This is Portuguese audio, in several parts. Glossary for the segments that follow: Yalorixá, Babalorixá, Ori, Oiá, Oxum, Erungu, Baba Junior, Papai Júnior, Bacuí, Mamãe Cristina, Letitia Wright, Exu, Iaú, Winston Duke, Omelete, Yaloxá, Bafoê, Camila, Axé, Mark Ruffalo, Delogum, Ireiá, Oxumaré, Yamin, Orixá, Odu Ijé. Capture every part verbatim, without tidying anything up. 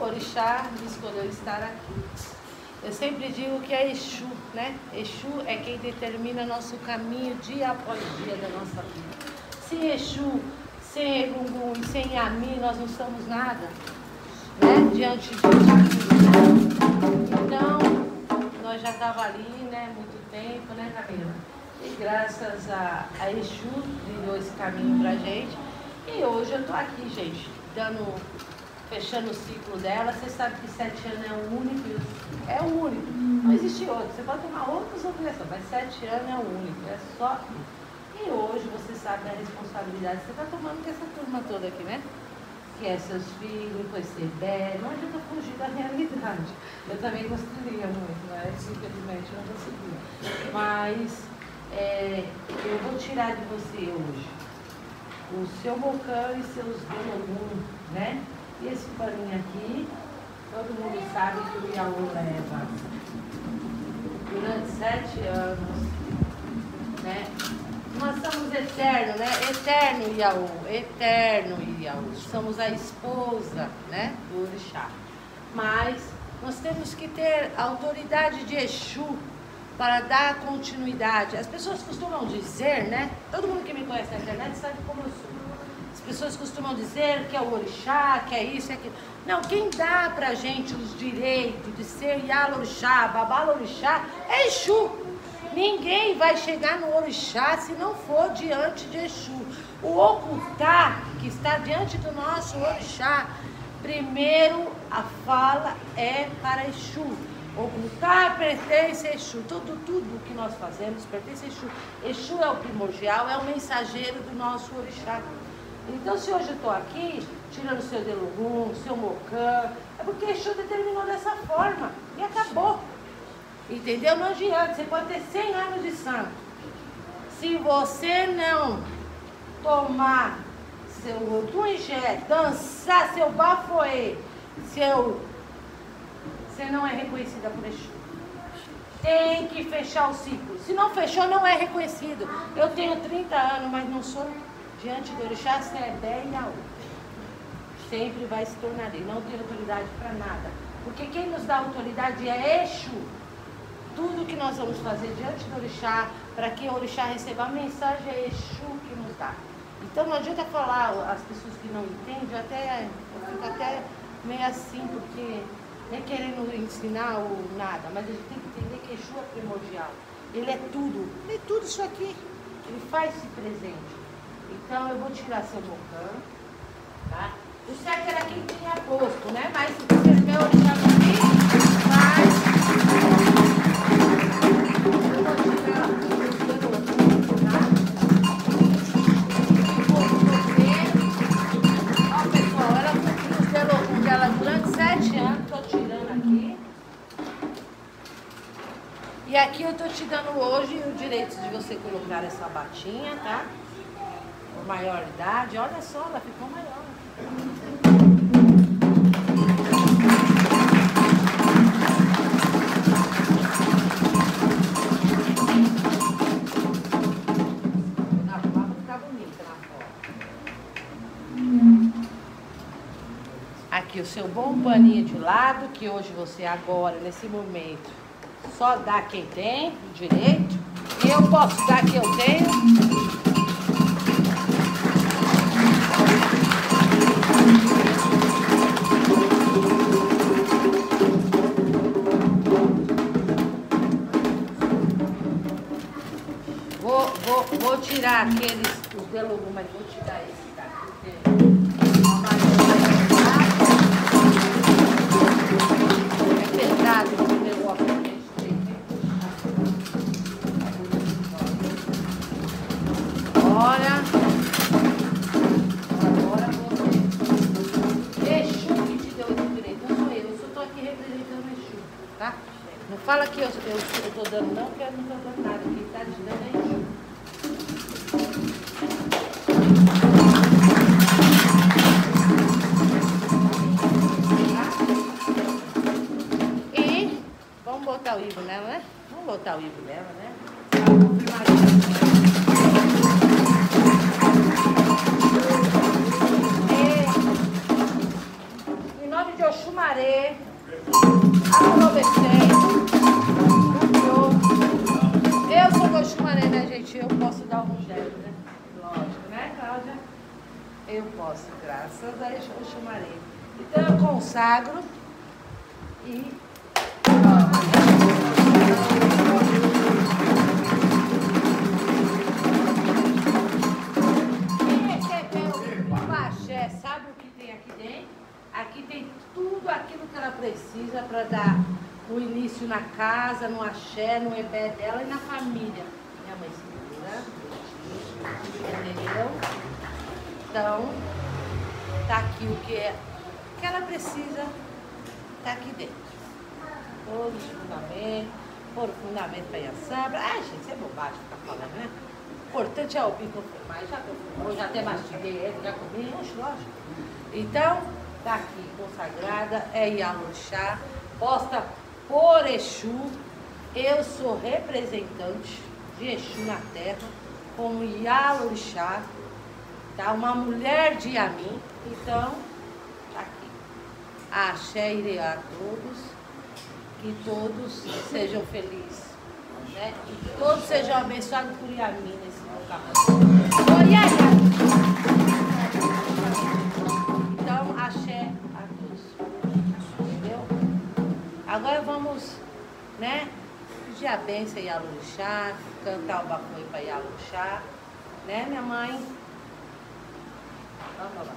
Orixá me escolheu estar aqui. Eu sempre digo que é Exu, né? Exu é quem determina nosso caminho dia após dia da nossa vida. Sem Exu, sem Erungu e sem Yamin, nós não somos nada, né? Diante de Deus. Então, nós já estávamos ali, né? Muito tempo, né, Camila? E graças a, a Exu, deu esse caminho pra gente. E hoje eu tô aqui, gente, dando... fechando o ciclo dela. Você sabe que sete anos é o único, é o único, não existe outro, você pode tomar outras obrigações, mas sete anos é o único, é só. E hoje você sabe da responsabilidade que você está tomando com essa turma toda aqui, né? Que é seus filhos, pois ser velho, não adianta fugir da realidade. Eu também gostaria muito, mas infelizmente não conseguia. Mas é, eu vou tirar de você hoje o seu Mocã e seus Delogum, né? E esse paninho aqui, todo mundo sabe que o Iaú leva durante sete anos, né? Nós somos eternos, né? Eterno Iaú, eterno Iaú. Somos a esposa, né, do Orixá. Mas nós temos que ter a autoridade de Exu para dar continuidade. As pessoas costumam dizer, né? Todo mundo que me conhece na internet sabe como eu sou. As pessoas costumam dizer que é o Orixá, que é isso, é aquilo. Não, quem dá pra gente os direitos de ser Yalorixá, Babalorixá, é Exu. Ninguém vai chegar no Orixá se não for diante de Exu. O ocultar que está diante do nosso Orixá, primeiro a fala é para Exu. Ocultar pertence a Exu. Tudo, tudo que nós fazemos pertence a Exu. Exu é o primordial, é o mensageiro do nosso Orixá. Então, se hoje eu estou aqui, tirando o seu Delogum, o seu Mocã, é porque Exu determinou dessa forma e acabou. Entendeu? Não adianta, você pode ter cem anos de santo. Se você não tomar seu rotunjé, dançar seu bafoê, seu... você não é reconhecida por Exu. Tem que fechar o ciclo. Se não fechou, não é reconhecido. Eu tenho trinta anos, mas não sou... diante do Orixá, você é bem Iaú. Sempre vai se tornar ele. Não tem autoridade para nada. Porque quem nos dá autoridade é Exu. Tudo que nós vamos fazer diante do Orixá, para que o Orixá receba a mensagem, é Exu que nos dá. Então não adianta falar, as pessoas que não entendem, até, eu fico até meio assim, porque nem querendo ensinar ou nada, mas a gente tem que entender que Exu é primordial. Ele é tudo. Ele é tudo isso aqui. Ele faz-se presente. Então eu vou tirar seu Mocã, tá? O certo era quem tinha posto, né? Mas se você meu orixá aqui, mas eu vou tirar o tá? Ó pessoal, ela cumpriu o Delogum dela durante sete anos, tô tirando aqui. E aqui eu tô te dando hoje o direito de você colocar essa batinha, tá? Maioridade, olha só, ela ficou maior. A foto tá bonita na foto. Aqui o seu bom paninho de lado, que hoje você agora, nesse momento, só dá quem tem o direito. Eu posso dar que eu tenho. Vou tirar aqueles, os Delogum, mas vou tirar esse daqui, porque é pesado esse Delogum, a gente tem que puxar. Agora, agora você, Exu que te deu esse direito, não sou eu, eu só estou aqui representando Exu, tá? Não fala que eu estou dando não, porque eu não estou dando nada, quem está te dando é Exu. O Ivo nela, né? Vamos botar o Ivo nela, né? Pra confirmar isso. Em nome de Oxumaré, aproveitei. Eu sou do Oxumaré, né, gente? Eu posso dar alguns dedos, né? Lógico, né, Cláudia? Eu posso, graças a Oxumaré. Então eu consagro e... Aqui tem tudo aquilo que ela precisa para dar o início na casa, no axé, no ebé dela e na família. Minha mãe se vira, entendeu? Então, tá aqui o que, é, o que ela precisa, tá aqui dentro. Todos os fundamentos, foram fundamento para Iansabra. Ai, gente, isso é bobagem que tá falando, né? O importante é o bim confirmar. Já confirmou, já até mastiguei ele, já comi, lógico. Então... Tá aqui, consagrada, é Yalorixá, posta por Exu. Eu sou representante de Exu na terra, como Yalorixá, tá? Uma mulher de Yamin. Então, tá aqui. Axé Ireiá a todos, que todos sejam felizes, né? Que todos sejam abençoados por Yamin nesse local. Axé a todos, entendeu? Agora vamos, né, pedir a bênção a Yalorixá, cantar o Bacuí para Yaloxá, né, minha mãe? Vamos lá.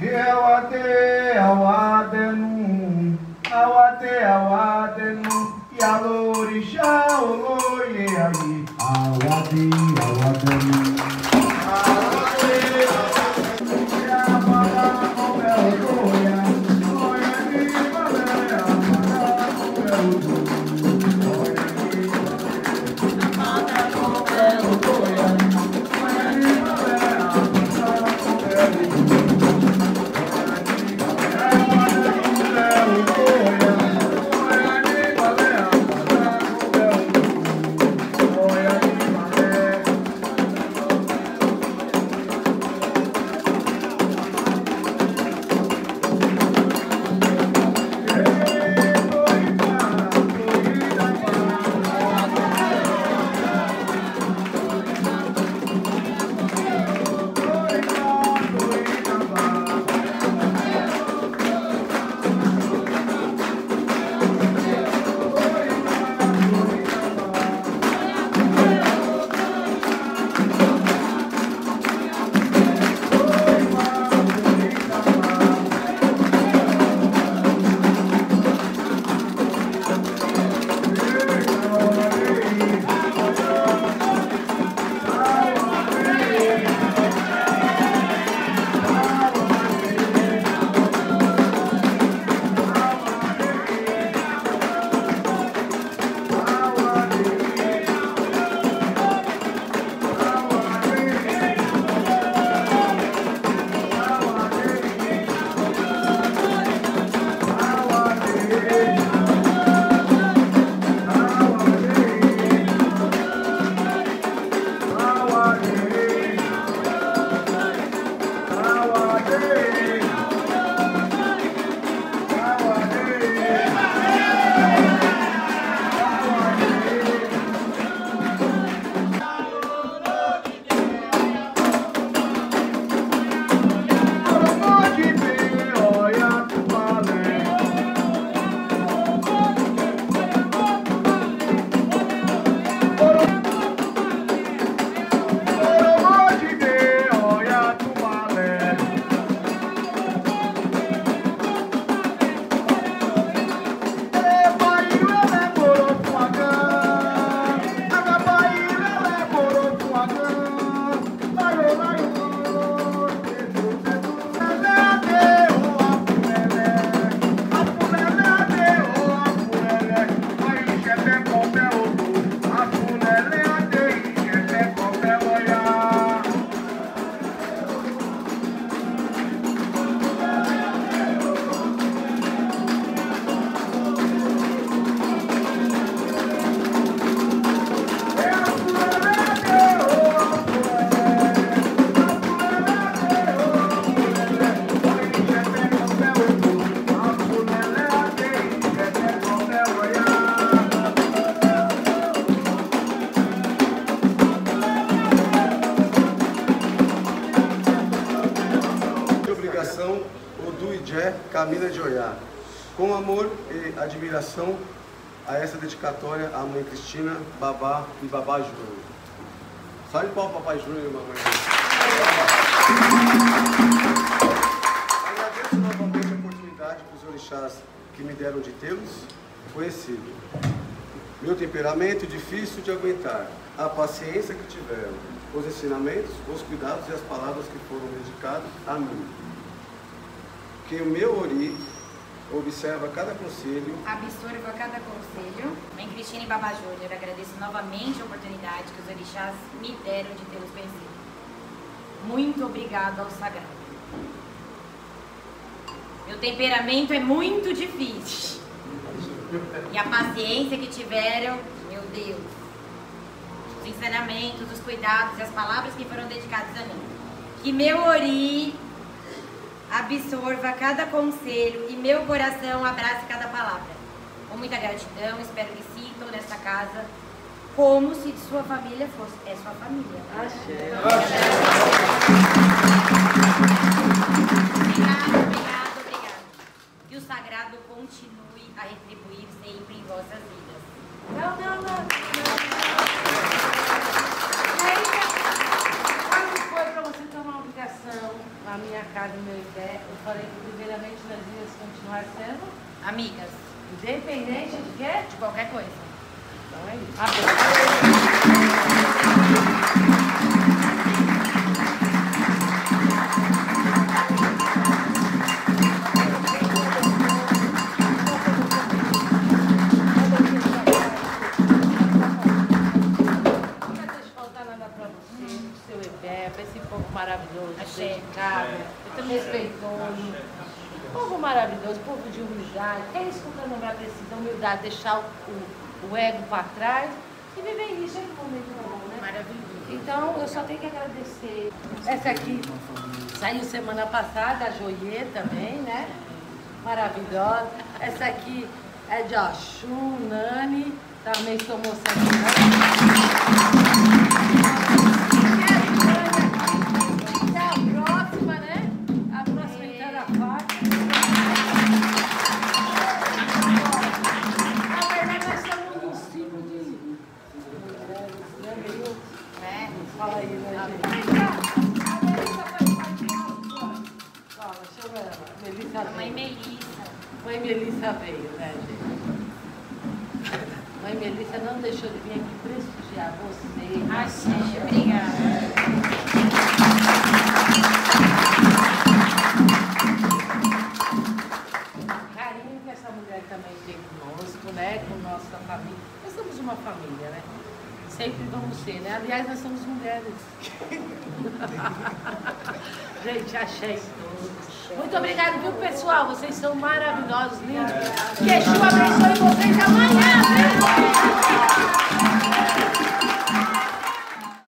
Eu até ao adenu, ao até ao adenu, Yalorixá, oi, aí, ao ade, ao adenu. Congregação Oduijé Camila de Oiá. Com amor e admiração a essa dedicatória à Mãe Cristina, Babá e Babá Júnior. Salve pau, Papai Júnior e Mamãe Cristina. Agradeço novamente a oportunidade dos orixás que me deram de tê-los conhecido. Meu temperamento difícil de aguentar, a paciência que tiveram, os ensinamentos, os cuidados e as palavras que foram dedicadas a mim. Que o meu Ori observa cada conselho, absorva cada conselho. Mãe Cristina e Baba Júnior, agradeço novamente a oportunidade que os orixás me deram de tê-los conhecido. Muito obrigado ao sagrado. Meu temperamento é muito difícil. E a paciência que tiveram, meu Deus. Os ensinamentos, os cuidados e as palavras que foram dedicadas a mim. Que meu Ori absorva cada conselho e meu coração abrace cada palavra. Com muita gratidão, espero que sintam nesta casa como se sua família fosse. É sua família. Axé. Obrigado, obrigado, obrigado. Que o sagrado continue a retribuir sempre em vossas vidas. Não, não, não. Quando foi para você tomar uma ligação na minha casa, no meu ideia, eu falei que primeiramente nós íamos continuar sendo amigas. Independente de quê? De qualquer coisa. Então é isso. Abraço. Maravilhoso, dedicado, é, respeitoso, povo maravilhoso, povo de humildade. É isso que o candomblé precisa, humildade, deixar o, o ego para trás e viver isso em um momento bom, né? Maravilhoso. Então, eu só tenho que agradecer. Essa aqui saiu semana passada, a Joiê também, né? Maravilhosa. Essa aqui é de Oxum, Nani, também sou moça aqui. Veio, né, gente? Mãe Melissa não deixou de vir aqui prestigiar você. Ai, gente, obrigada. O carinho que essa mulher também tem conosco, né? Com nossa família. Nós somos uma família, né? Sempre vamos ser, né? Aliás, nós somos mulheres. Gente, achei todos. Muito obrigada, viu, pessoal? Vocês são maravilhosos, lindos. Que Exu abençoe vocês amanhã, né?